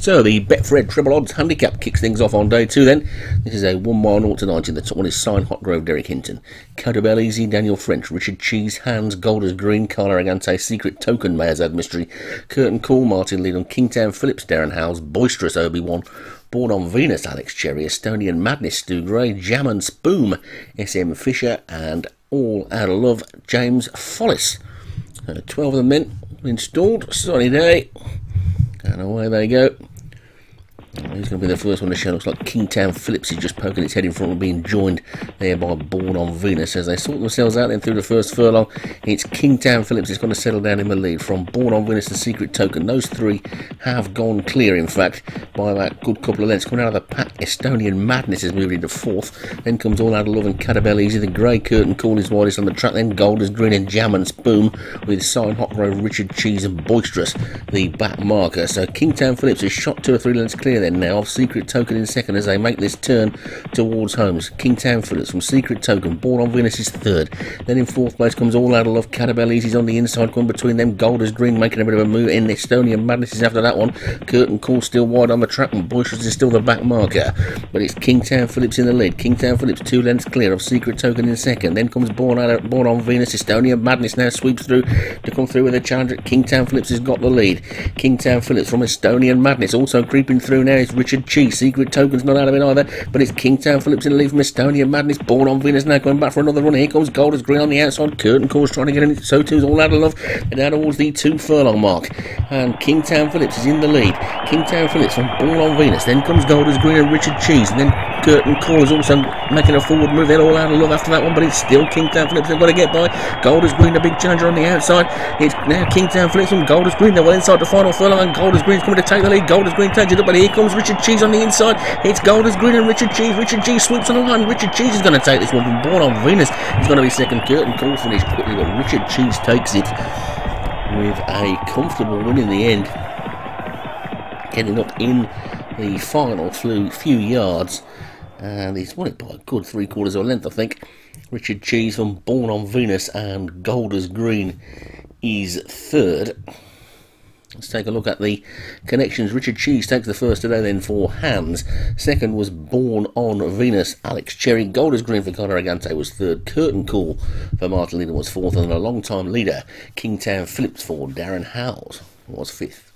So the Betfred Triple Odds Handicap kicks things off on day two then. This is a 1 mile 0-90. The top one is Sign Hot Grove, Derek Hinton. Catabelle Easy, Daniel French. Richard Cheese, Hands, Golders Green, Carla Agante. Secret Token, Mayazad Mystery. Curtain Call, Martin Leadon. Kingtown Phillips, Darren Howells. Boisterous Obi-Wan. Born on Venus, Alex Cherry. Estonian Madness, Stu Gray. Jam and Spoom, SM Fisher. And All Out of Love, James Follis. 12 of them then installed. Sunny day. And away they go. Who's going to be the first one to show? Looks like Kingtown Phillips is just poking its head in front and being joined there by Born on Venus. As they sort themselves out then through the first furlong, it's Kingtown Phillips is going to settle down in the lead from Born on Venus and Secret Token. Those three have gone clear, in fact, by that good couple of lengths. Coming out of the pack, Estonian Madness is moving into fourth. Then comes All Out of Love and Catabelle Easy. The grey Curtain Call is widest on the track. Then Golders Green and Jam and Spoon with Sign Hot Grove, Richard Cheese and Boisterous, the back marker. So Kingtown Phillips is shot 2 or 3 lengths clear then now of Secret Token in second as they make this turn towards homes. Kingtown Phillips from Secret Token, Born on Venus is third. Then in fourth place comes All Out of Love, Catabelle Easy's on the inside going between them. Golders Green making a bit of a move in. Estonian Madness is after that one. Curtain Call still wide on the track and Boisterous is still the back marker. But it's Kingtown Phillips in the lead. Kingtown Phillips 2 lengths clear of Secret Token in second. Then comes Born on Venus. Estonian Madness now sweeps through to come through with a challenge. Kingtown Phillips has got the lead. Kingtown Phillips from Estonian Madness also creeping through now is Richard Cheese. Secret Token's not out of it either, but it's Kingtown Phillips in the lead from Estonian Madness. Born on Venus now going back for another run. Here comes Golders Green on the outside. Curtain Call's trying to get in. So too is All Out of Love. And now towards the 2 furlong mark. And Kingtown Phillips is in the lead. Kingtown Phillips from Born on Venus. Then comes Golders Green and Richard Cheese. And then Curtain Call is also making a forward move. They're All Out of Love after that one, but it's still Kingtown Phillips they've got to get by. Golders Green, a big challenger on the outside. It's now Kingtown Phillips and Golders Green. They're well inside the final furlong, and Golders Green's coming to take the lead. Golders Green takes it up, but here comes Richard Cheese on the inside. It's Golders Green and Richard Cheese. Richard Cheese sweeps on the line. Richard Cheese is going to take this one from Born on Venus. It's going to be second. Curtain Call finished quickly, but Richard Cheese takes it with a comfortable win in the end, getting up in the final few yards. And he's won it by a good 3/4 of a length, I think. Richard Cheese from Born on Venus and Golders Green is third. Let's take a look at the connections. Richard Cheese takes the first today then for Hands. Second was Born on Venus, Alex Cherry. Golders Green for Conor Agante was third. Curtain Call for Martin Leadon was fourth. And a long-time leader, Kingtown Phillips for Darren Howells, was fifth.